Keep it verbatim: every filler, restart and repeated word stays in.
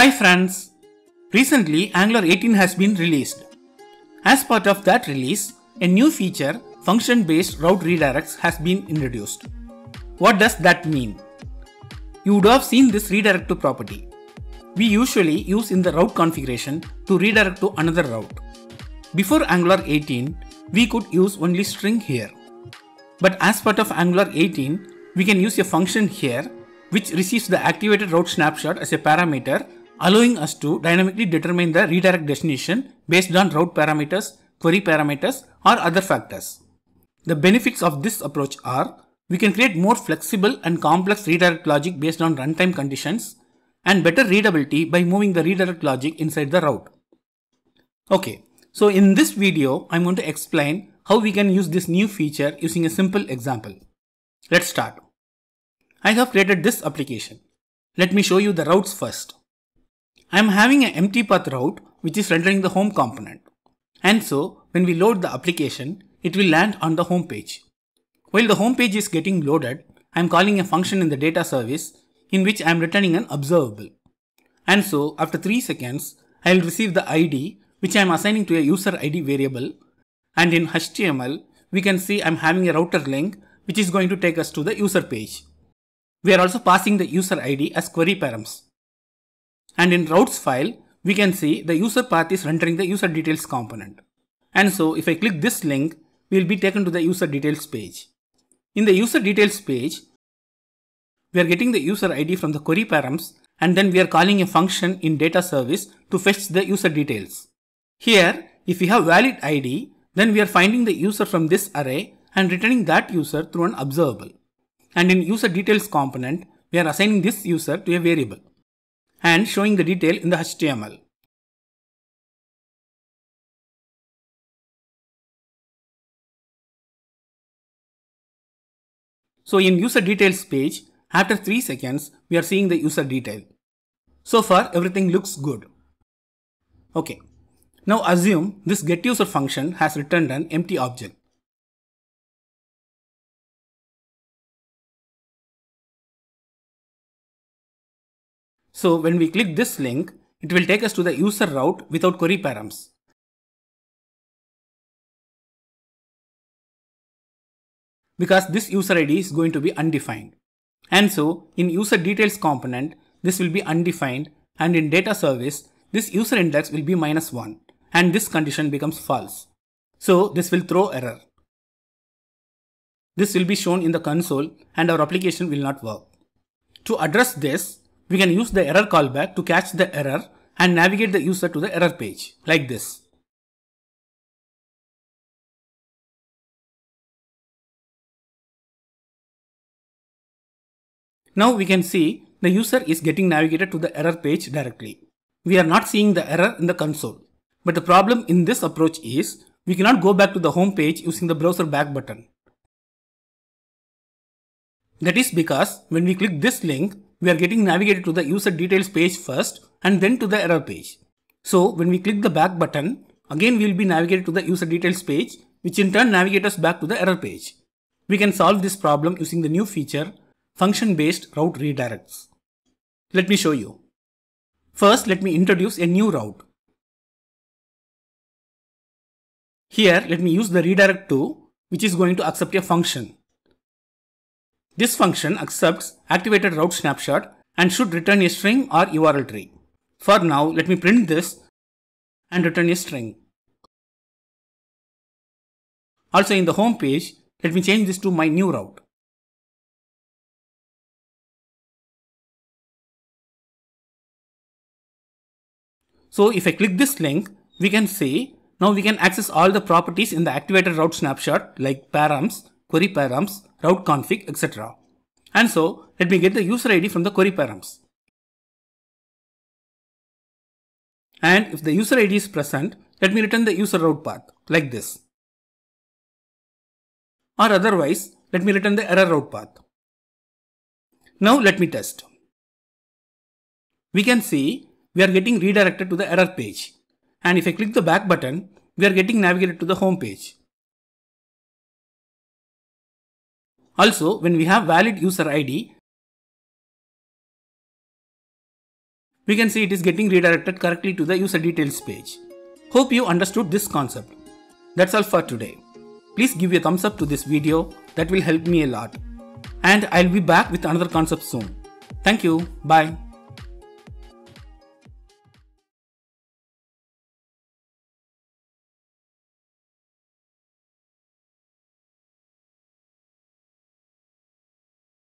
Hi friends! Recently Angular eighteen has been released. As part of that release, a new feature, function based route redirects, has been introduced. What does that mean? You would have seen this redirectTo property. We usually use in the route configuration to redirect to another route. Before Angular eighteen, we could use only string here. But as part of Angular eighteen, we can use a function here which receives the activated route snapshot as a parameter, allowing us to dynamically determine the redirect destination based on route parameters, query parameters, or other factors. The benefits of this approach are, we can create more flexible and complex redirect logic based on runtime conditions, and better readability by moving the redirect logic inside the route. Okay, so in this video, I'm going to explain how we can use this new feature using a simple example. Let's start. I have created this application. Let me show you the routes first. I am having an empty path route which is rendering the home component. And so when we load the application, it will land on the home page. While the home page is getting loaded, I am calling a function in the data service in which I am returning an observable. And so after three seconds, I will receive the I D which I am assigning to a user I D variable, and in H T M L we can see I am having a router link which is going to take us to the user page. We are also passing the user I D as query params. And in routes file, we can see the user path is rendering the user details component. And so if I click this link, we will be taken to the user details page. In the user details page, we are getting the user I D from the query params, and then we are calling a function in data service to fetch the user details. Here, if we have valid I D, then we are finding the user from this array and returning that user through an observable. And in user details component, we are assigning this user to a variable and showing the detail in the H T M L. So in user details page, after three seconds, we are seeing the user detail. So far, everything looks good. Okay. Now assume this getUser function has returned an empty object. So when we click this link, it will take us to the user route without query params. Because this user I D is going to be undefined. And so in user details component, this will be undefined, and in data service, this user index will be minus one, and this condition becomes false. So this will throw error. This will be shown in the console and our application will not work. To address this, we can use the error callback to catch the error and navigate the user to the error page, like this. Now we can see the user is getting navigated to the error page directly. We are not seeing the error in the console. But the problem in this approach is, we cannot go back to the home page using the browser back button. That is because when we click this link, we are getting navigated to the user details page first and then to the error page. So when we click the back button, again we will be navigated to the user details page, which in turn navigates us back to the error page. We can solve this problem using the new feature, function based route redirects. Let me show you. First, let me introduce a new route. Here, let me use the redirectTo, which is going to accept a function. This function accepts activated route snapshot and should return a string or U R L tree. For now, let me print this and return a string. Also in the home page, let me change this to my new route. So if I click this link, we can see now we can access all the properties in the activated route snapshot like params, query params, route config, et cetera. And so let me get the user I D from the query params. And if the user I D is present, let me return the user route path like this. Or otherwise, let me return the error route path. Now let me test. We can see we are getting redirected to the error page. And if I click the back button, we are getting navigated to the home page. Also, when we have valid user I D, we can see it is getting redirected correctly to the user details page. Hope you understood this concept. That's all for today. Please give a thumbs up to this video, that will help me a lot. And I'll be back with another concept soon. Thank you, bye.